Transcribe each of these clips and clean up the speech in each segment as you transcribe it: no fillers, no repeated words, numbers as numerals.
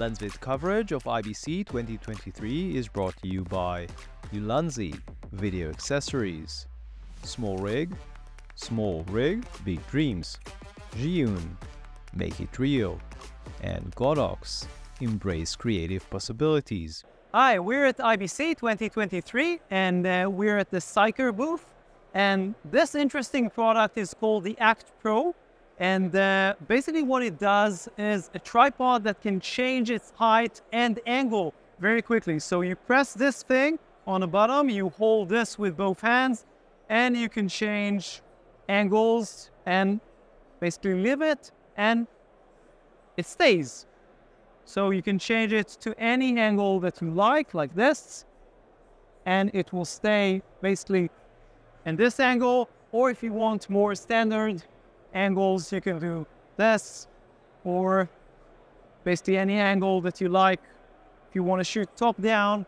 LensVid's coverage of IBC 2023 is brought to you by Ulanzi, video accessories, Small Rig, Big Dreams, Zhiyun, Make It Real, and Godox, embrace creative possibilities. Hi, we're at IBC 2023 and we're at the Siker booth, and this interesting product is called the Actpro, and basically what it does is a tripod that can change its height and angle very quickly. So you press this thing on the bottom, you hold this with both hands, and you can change angles and basically leave it and it stays. So you can change it to any angle that you like this, and it will stay basically in this angle. Or if you want more standard angles, you can do this, or basically any angle that you like. If you want to shoot top down,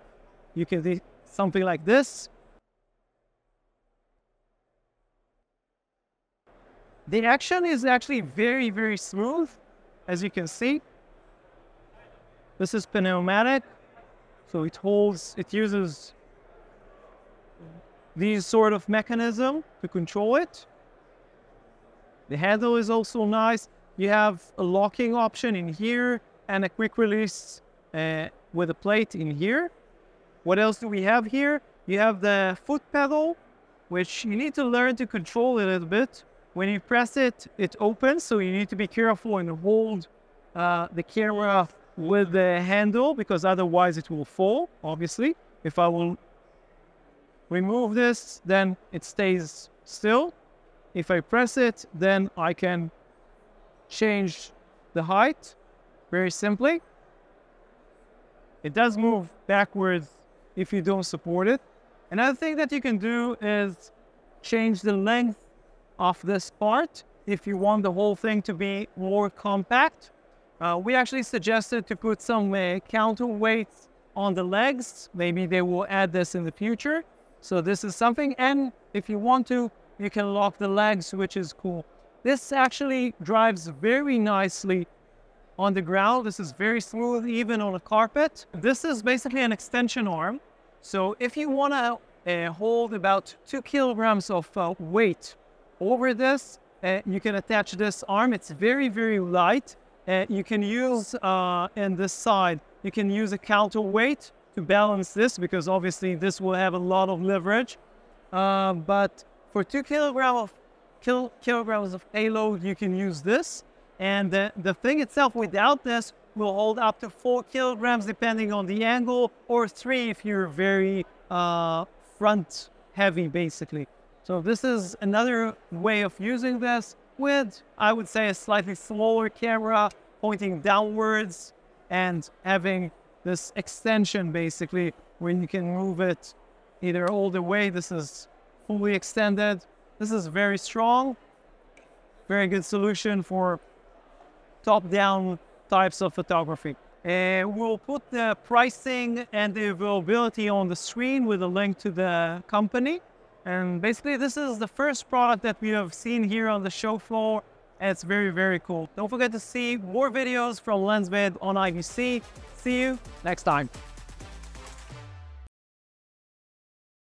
you can do something like this. The action is actually very, very smooth, as you can see. This is pneumatic, so it uses these sort of mechanism to control it. The handle is also nice. You have a locking option in here and a quick release with a plate in here. What else do we have here? You have the foot pedal, which you need to learn to control a little bit. When you press it, it opens, so you need to be careful and hold the camera with the handle, because otherwise it will fall, obviously. If I will remove this, then it stays still. If I press it, then I can change the height very simply. It does move backwards if you don't support it. Another thing that you can do is change the length of this part if you want the whole thing to be more compact. We actually suggested to put some counterweights on the legs. Maybe they will add this in the future. So this is something, and if you want to, you can lock the legs, which is cool. This actually drives very nicely on the ground. This is very smooth, even on a carpet. This is basically an extension arm. So if you want to hold about 2 kilograms of weight over this, you can attach this arm. It's very, very light. You can use, in this side, you can use a counterweight to balance this, because obviously this will have a lot of leverage. But for 2 kilograms of payload, you can use this. And the thing itself without this will hold up to 4 kilograms, depending on the angle, or 3 if you're very front heavy, basically. So this is another way of using this, with, I would say, a slightly smaller camera pointing downwards and having this extension, basically, where you can move it either all the way. This is fully extended. This is very strong, very good solution for top-down types of photography. We'll put the pricing and the availability on the screen with a link to the company. And basically, this is the first product that we have seen here on the show floor, and it's very, very cool. Don't forget to see more videos from LensVid on IBC. See you next time.